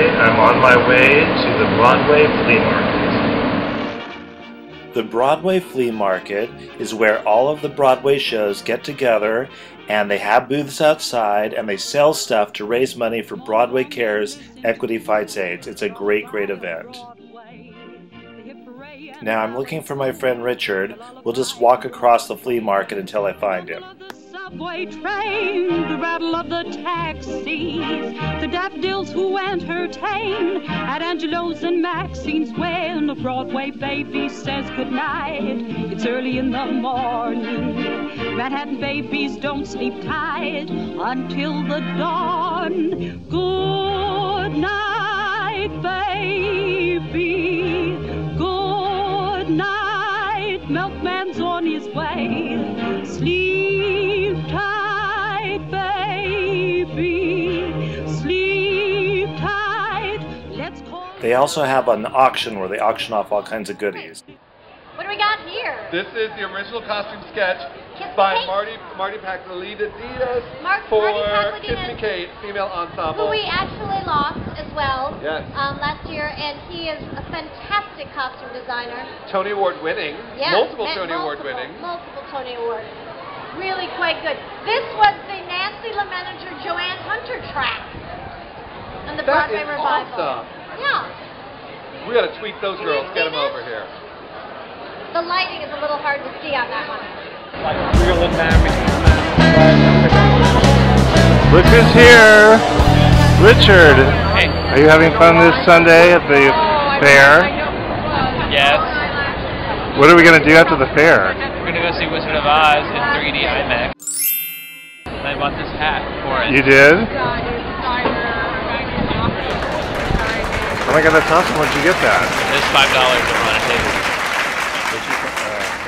Kate. I'm on my way to the Broadway Flea Market. The Broadway Flea Market is where all of the Broadway shows get together and they have booths outside and they sell stuff to raise money for Broadway Cares/Equity Fights AIDS. It's a great, great event. Now I'm looking for my friend Richard. We'll just walk across the flea market until I find him. The subway train, the rattle of the taxis, the daffodils who entertain at Angelo's and Maxine's when the Broadway baby says goodnight. It's early in the morning. Manhattan babies don't sleep tight until the dawn. Good night, baby. Milkman's on his way. Sleep tight, baby. Sleep tight. Let's call. They also have an auction where they auction off all kinds of goodies. What do we got here? This is the original costume sketch by Marty Paklilita Diaz for Kiss Me Kate, female ensemble. Who we actually lost as well last year, and he is a fantastic costume designer. Tony Award winning, multiple Tony Awards. Really quite good. This was the Nancy LaManager Joanne Hunter track on the Broadway revival. Awesome. Yeah. We got to tweet those girls. Get them over here. The lighting is a little hard to see on that one. Look who's here! Richard! Hey. Are you having fun this Sunday at the fair? Yes. What are we going to do after the fair? We're going to go see Wizard of Oz in 3D IMAX. And I bought this hat for it. You did? Oh my god, that's awesome. Where'd you get that? It's $5 over on a table.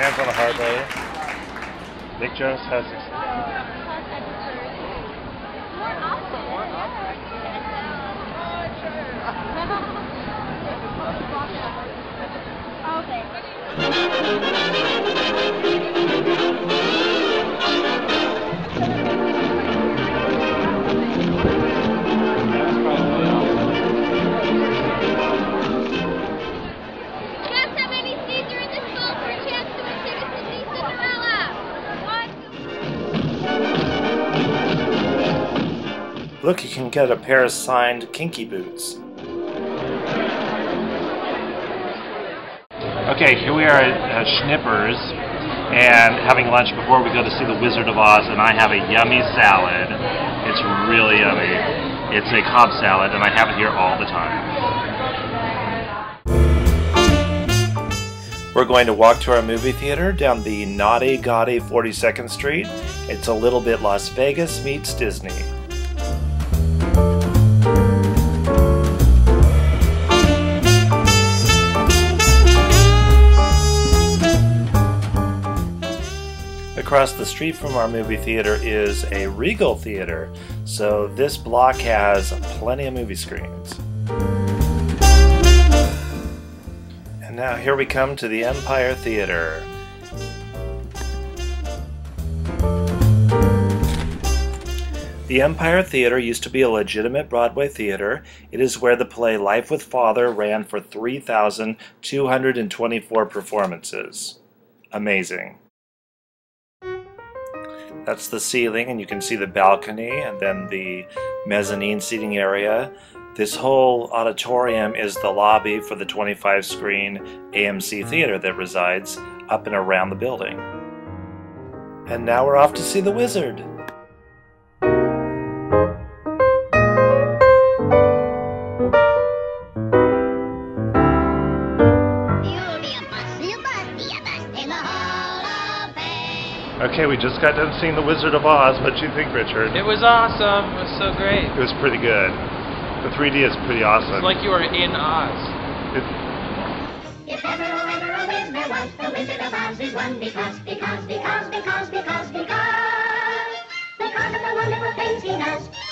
Hands on the heart, lady. Nick Jones has this. Look, you can get a pair of signed Kinky Boots. Okay, here we are at Schnipper's and having lunch before we go to see the Wizard of Oz, and I have a yummy salad. It's really yummy. It's a Cobb salad, and I have it here all the time. We're going to walk to our movie theater down the naughty, gaudy 42nd Street. It's a little bit Las Vegas meets Disney. Across the street from our movie theater is a Regal Theater, so this block has plenty of movie screens. And now here we come to the Empire Theater. The Empire Theater used to be a legitimate Broadway theater. It is where the play Life with Father ran for 3,224 performances. Amazing. That's the ceiling, and you can see the balcony and then the mezzanine seating area. This whole auditorium is the lobby for the 25-screen AMC theater that resides up and around the building. And now we're off to see the Wizard. Okay, we just got done seeing The Wizard of Oz. What'd you think, Richard? It was awesome. It was so great. It was pretty good. The 3D is pretty awesome. It's like you are in Oz. If ever, oh, ever, oh, if there was, The Wizard of Oz is one because of the wonderful things he does.